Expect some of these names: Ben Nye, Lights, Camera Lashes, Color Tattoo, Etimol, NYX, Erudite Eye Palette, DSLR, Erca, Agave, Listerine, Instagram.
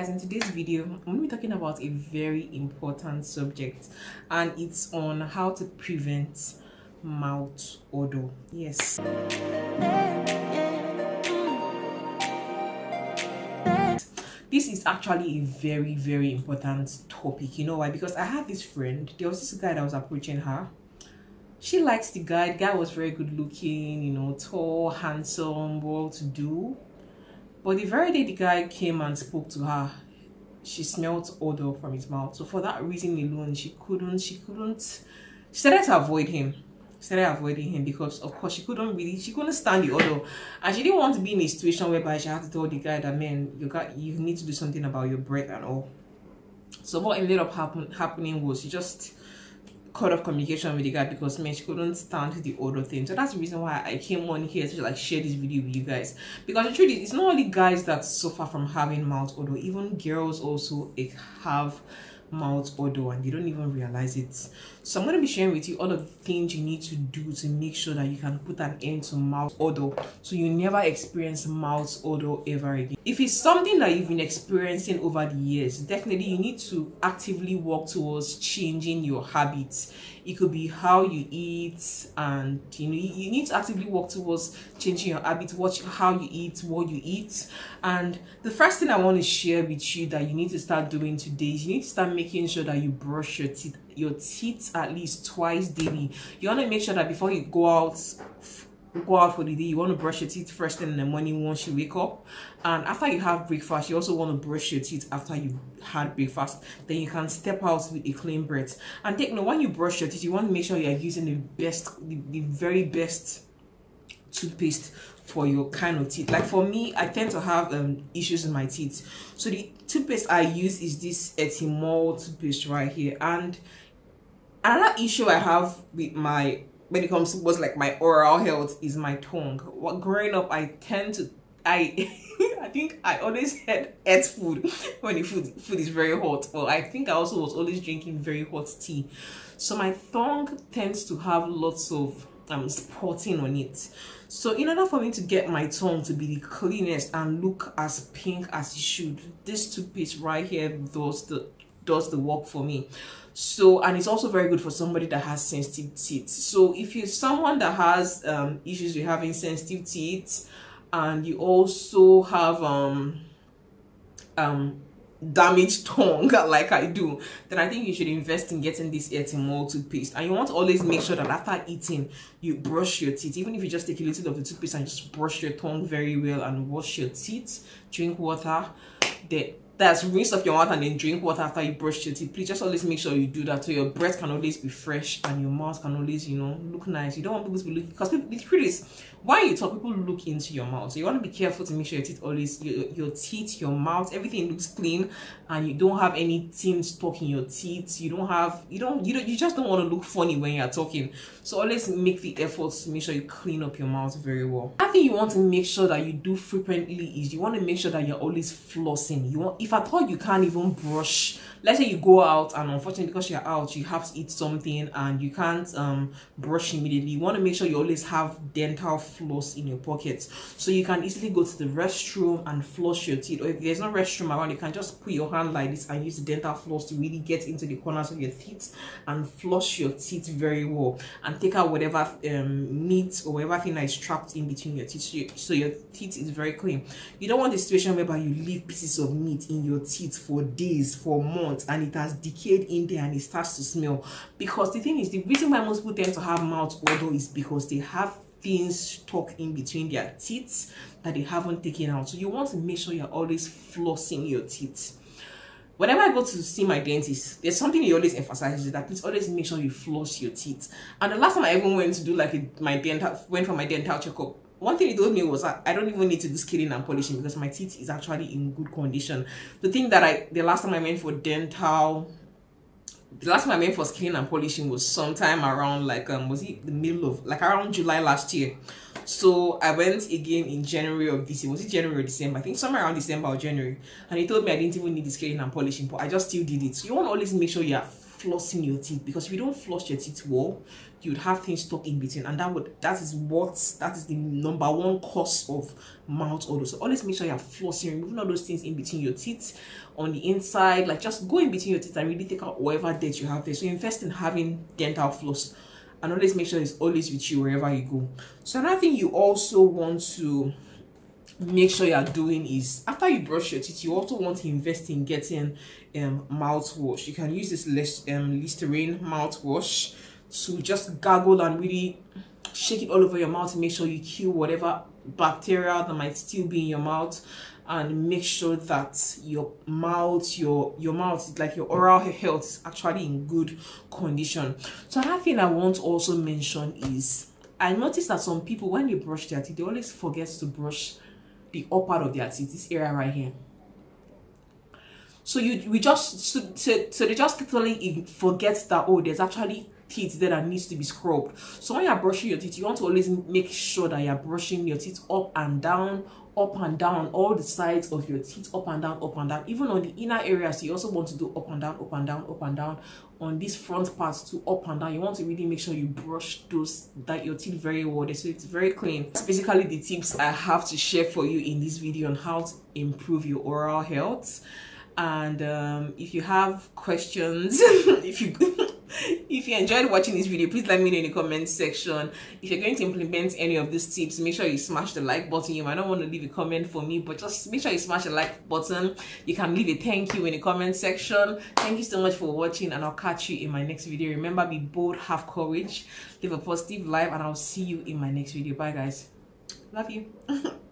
Guys, in today's video I'm going to be talking about a very important subject, and it's on how to prevent mouth odor. Yes, this is actually a very important topic. You know why? Because I had this friend. There was this guy that was approaching her. She likes the guy. The guy was very good looking, you know, tall, handsome, well to do. But the very day the guy came and spoke to her, she smelled odor from his mouth. So for that reason alone, she started to avoid him. Started avoiding him because, of course, she couldn't stand the odor. And she didn't want to be in a situation whereby she had to tell the guy that, man, you need to do something about your breath and all. So what ended up happening was she just cut off communication with the guy because, man, she couldn't stand the odor thing. So that's the reason why I came on here to like share this video with you guys, because the truth is, it's not only guys that suffer from having mouth odor. Even girls also have mouth odor and they don't even realize it. So I'm going to be sharing with you all of the things you need to do to make sure that you can put an end to mouth odor, so you never experience mouth odor ever again. If it's something that you've been experiencing over the years, definitely you need to actively work towards changing your habits. It could be how you eat, and you need to actively work towards changing your habits, how you eat, what you eat. And the first thing I want to share with you that you need to start doing today is you need to start making sure that you brush your teeth at least twice daily. You want to make sure that before you go out for the day, you want to brush your teeth first thing in the morning once you wake up, and after you have breakfast you also want to brush your teeth after you had breakfast. Then you can step out with a clean breath. And take note, when you brush your teeth, you want to make sure you are using the very best toothpaste for your kind of teeth. Like for me, I tend to have issues in my teeth, so the toothpaste I use is this Etimol toothpaste right here. And another issue I have with my oral health is my tongue. Growing up, I think I always ate food when the food is very hot, or I think I also was always drinking very hot tea. So my tongue tends to have lots of spotting on it. So in order for me to get my tongue to be the cleanest and look as pink as it should, this toothpaste right here does the work for me. So, and it's also very good for somebody that has sensitive teeth. So if you're someone that has issues with having sensitive teeth, and you also have damaged tongue like I do, then I think you should invest in getting this Etimol toothpaste. And you want to always make sure that after eating you brush your teeth. Even if you just take a little bit of the toothpaste and just brush your tongue very well and wash your teeth, drink water, that's rinse off your mouth and then drink water after you brush your teeth. Please just always make sure you do that, so your breath can always be fresh and your mouth can always, you know, look nice. You don't want people to be looking, because the truth is, while you talk, people look into your mouth. So you want to be careful to make sure your teeth always, your teeth, your mouth, everything looks clean, and you don't have anything stuck in your teeth. You just don't want to look funny when you're talking. So always make the efforts to make sure you clean up your mouth very well. I think you want to make sure that you do frequently is you want to make sure that you're always flossing. If at all you can't even brush, let's say you go out and unfortunately because you're out you have to eat something and you can't brush immediately, you want to make sure you always have dental floss in your pockets, so you can easily go to the restroom and floss your teeth. Or if there's no restroom around, you can just put your hand like this and use the dental floss to really get into the corners of your teeth and floss your teeth very well, and take out whatever meat or whatever thing that is trapped in between your teeth, so your teeth is very clean. You don't want a situation whereby you leave pieces of meat in your teeth for days, for months, and it has decayed in there and it starts to smell. Because the thing is, the reason why most people tend to have mouth odor is because they have things stuck in between their teeth that they haven't taken out. So you want to make sure you're always flossing your teeth. Whenever I go to see my dentist, there's something he always emphasizes, that please always make sure you floss your teeth. And the last time I even went to do like went for my dental checkup, one thing he told me was that I don't even need to do scaling and polishing because my teeth is actually in good condition. The last time I went for scaling and polishing was sometime around like around July last year. So I went again in January of this year. Was it January or December? I think somewhere around December or January. And he told me I didn't even need the scaling and polishing, but I just still did it. So you want to always make sure you are flossing your teeth, because if you don't floss your teeth well, you'd have things stuck in between, and that is the number one cause of mouth odor. So always make sure you're flossing, removing all those things in between your teeth, on the inside. Like, just go in between your teeth and really take out whatever dirt you have there. So invest in having dental floss, and always make sure it's always with you wherever you go. So another thing you also want to make sure you're doing is, after you brush your teeth, you also want to invest in getting mouthwash. You can use this Listerine mouthwash to just gargle and really shake it all over your mouth to make sure you kill whatever bacteria that might still be in your mouth, and make sure that your mouth, like your oral health, is actually in good condition. So another thing I want to also mention is, I noticed that some people, when they brush their teeth, they always forget to brush the upper part of their teeth, this area right here. So they just totally forget that, oh, there's actually teeth there that needs to be scrubbed. So when you're brushing your teeth, you want to always make sure that you're brushing your teeth up and down, all the sides of your teeth, up and down, even on the inner areas. You also want to do up and down on these front parts too, up and down. You want to really make sure you brush your teeth very well, so it's very clean. That's basically the tips I have to share for you in this video on how to improve your oral health. And if you have questions, if you enjoyed watching this video, please let me know in the comment section. If you're going to implement any of these tips, make sure you smash the like button. You might not want to leave a comment for me, but just make sure you smash the like button. You can leave a thank you in the comment section. Thank you so much for watching, and I'll catch you in my next video. Remember, be bold, have courage, live a positive life, and I'll see you in my next video. Bye guys, love you.